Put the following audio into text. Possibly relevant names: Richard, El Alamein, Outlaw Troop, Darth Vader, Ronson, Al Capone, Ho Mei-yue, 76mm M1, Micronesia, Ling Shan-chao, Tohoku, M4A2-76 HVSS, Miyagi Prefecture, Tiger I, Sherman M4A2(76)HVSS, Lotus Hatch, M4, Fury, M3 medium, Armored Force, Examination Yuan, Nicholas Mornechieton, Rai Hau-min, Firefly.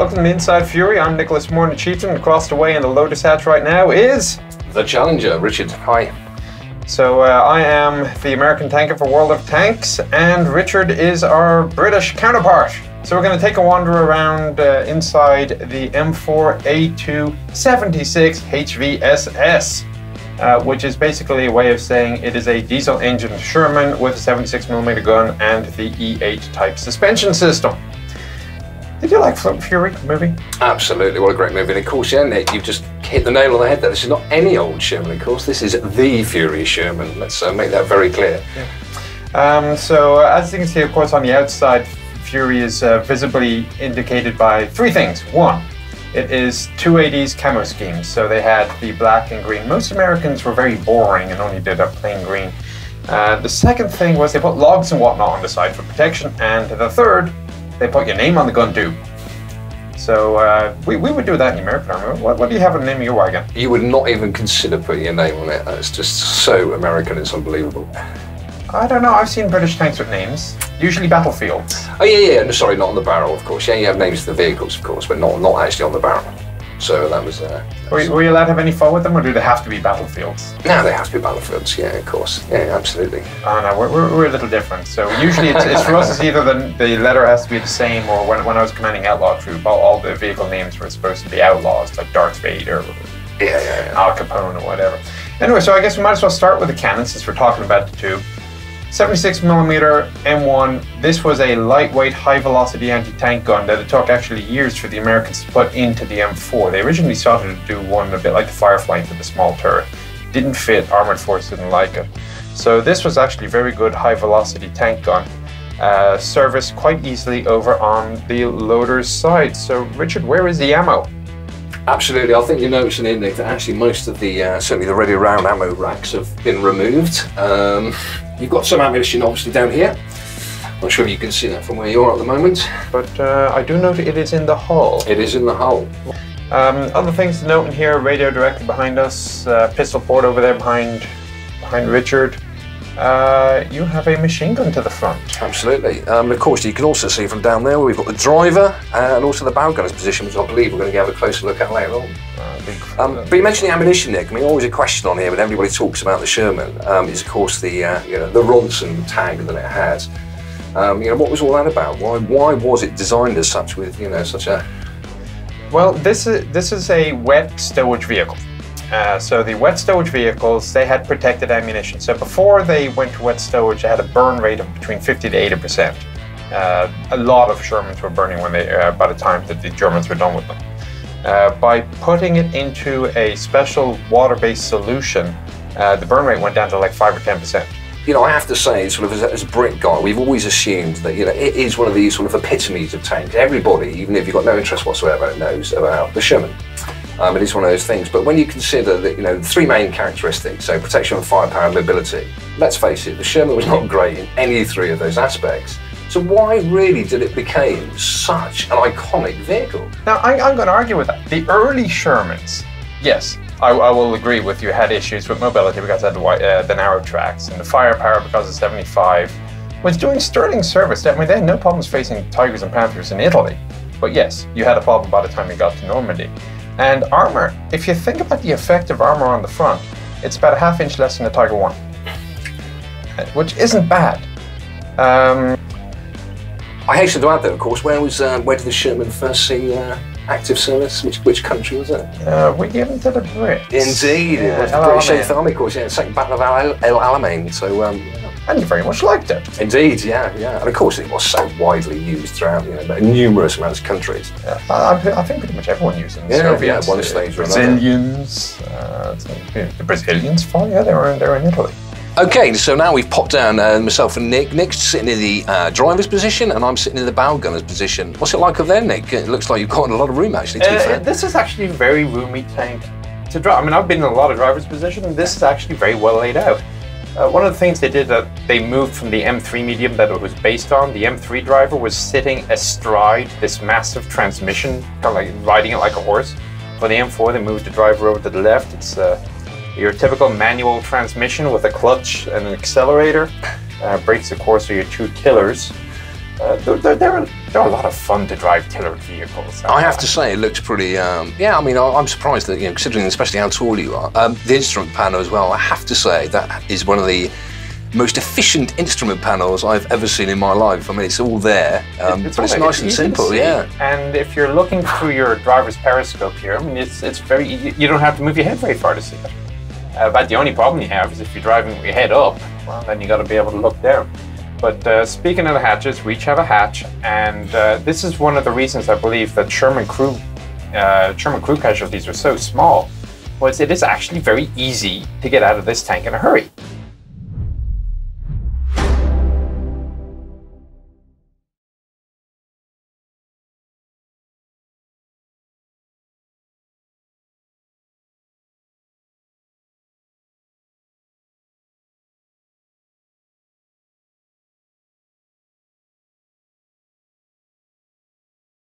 Welcome to Inside Fury, I'm Nicholas Mornechieton. Across the way in the Lotus Hatch right now is... the Challenger, Richard. Hi. So I am the American tanker for World of Tanks, and Richard is our British counterpart. So we're going to take a wander around inside the M4A2-76 HVSS, which is basically a way of saying it is a diesel-engined Sherman with a 76mm gun and the E8 type suspension system. Did you like Fury movie? Absolutely, what a great movie. And of course, yeah, Nick, you've just hit the nail on the head there. This is not any old Sherman, of course. This is the Fury Sherman. Let's make that very clear. Yeah. As you can see, of course, on the outside, Fury is visibly indicated by three things. One, it is 280s camo schemes. So they had the black and green. Most Americans were very boring and only did a plain green. The second thing was they put logs and whatnot on the side for protection. And the third, they put your name on the gun too. So we would do that in the American Army. What do you have in the name of your wagon? You would not even consider putting your name on it. It's just so American, it's unbelievable. I don't know, I've seen British tanks with names. Usually battlefields. Oh yeah, no, sorry, not on the barrel, of course. Yeah, you have names for the vehicles, of course, but not actually on the barrel. So that was there. Were you allowed to have any fun with them, or do they have to be battlefields? No, they have to be battlefields, yeah, of course. Yeah, absolutely. Oh no, we're a little different. So usually it's for us, it's either the letter has to be the same, or when I was commanding Outlaw Troop, all the vehicle names were supposed to be outlaws, like Darth Vader, or Al Capone, or whatever. Anyway, so I guess we might as well start with the cannon, since we're talking about the tube. 76mm M1, this was a lightweight, high-velocity anti-tank gun that it took actually years for the Americans to put into the M4. They originally started to do one a bit like the Firefly for the small turret. Didn't fit, Armored Force didn't like it. So this was actually a very good high-velocity tank gun, serviced quite easily over on the loader's side. So Richard, where is the ammo? Absolutely, I think you noticed in Nick that actually most of the, certainly the ready round ammo racks have been removed. You've got some ammunition obviously down here. Not sure if you can see that from where you are at the moment. But I do note it is in the hull. It is in the hull. Other things to note in here, radio directly behind us, pistol port over there behind Richard. You have a machine gun to the front. Absolutely. Of course, you can also see from down there where we've got the driver and also the bow gunner's position, which I believe we're going to have a closer look at later on. But you mentioned the ammunition, Nick. I mean, always a question on here when everybody talks about the Sherman is, of course, the the Ronson tag that it had. What was all that about? Why was it designed as such with such a? Well, this is a wet stowage vehicle. So the wet stowage vehicles, they had protected ammunition. So before they went to wet stowage, they had a burn rate of between 50 to 80%. A lot of Shermans were burning when they, by the time that the Germans were done with them. By putting it into a special water-based solution, the burn rate went down to like 5 or 10%. You know, I have to say, sort of as a Brit guy, we've always assumed that it is one of these sort of epitomes of tanks. Everybody, even if you've got no interest whatsoever, knows about the Sherman. It is one of those things, but when you consider that, the three main characteristics, so protection, firepower, and mobility, let's face it, the Sherman was not great in any three of those aspects. So why really did it become such an iconic vehicle? Now, I'm going to argue with that. The early Shermans, yes, I will agree with you, had issues with mobility because it had the narrow tracks, and the firepower because of 75 was doing sterling service. I mean, they had no problems facing Tigers and Panthers in Italy. But yes, you had a problem by the time you got to Normandy. And armor, if you think about the effect of armor on the front, it's about a half-inch less than the Tiger I, which isn't bad. I hasten to add, though, of course, where did the Sherman first see active service? Which country was it? We gave them to the Brits. Indeed, yeah, it was the British 8th Army Corps, yeah, the Second Battle of El Alamein. So, and you very much liked it. Indeed, yeah, yeah. And of course, it was so widely used throughout numerous amounts of countries. Yeah. I think pretty much everyone used it. The Soviets, one stage or another. Brazilians, the Brazilians, yeah, they were in Italy. Okay, so now we've popped down, myself and Nick. Nick's sitting in the driver's position, and I'm sitting in the bow gunner's position. What's it like up there, Nick? It looks like you've got a lot of room, actually. This is actually a very roomy tank to drive. I mean, I've been in a lot of driver's position, and this is actually very well laid out. One of the things they did that they moved from the M3 medium that it was based on, the M3 driver was sitting astride this massive transmission, kind of like riding it like a horse. For the M4, they moved the driver over to the left. It's your typical manual transmission with a clutch and an accelerator, brakes, of course, are your two tillers. They're a lot of fun to drive tailored vehicles. I have to say, it looks pretty. Yeah, I mean, I'm surprised that, you know, considering especially how tall you are. The instrument panel as well. I have to say that is one of the most efficient instrument panels I've ever seen in my life. I mean, it's all there, but it's nice and simple, yeah. And if you're looking through your driver's periscope here, I mean, it's very, you don't have to move your head very far to see it. But the only problem you have is if you're driving with your head up, well, then you got to be able to look down. But speaking of the hatches, we each have a hatch, and this is one of the reasons I believe that Sherman crew casualties are so small, was it is actually very easy to get out of this tank in a hurry.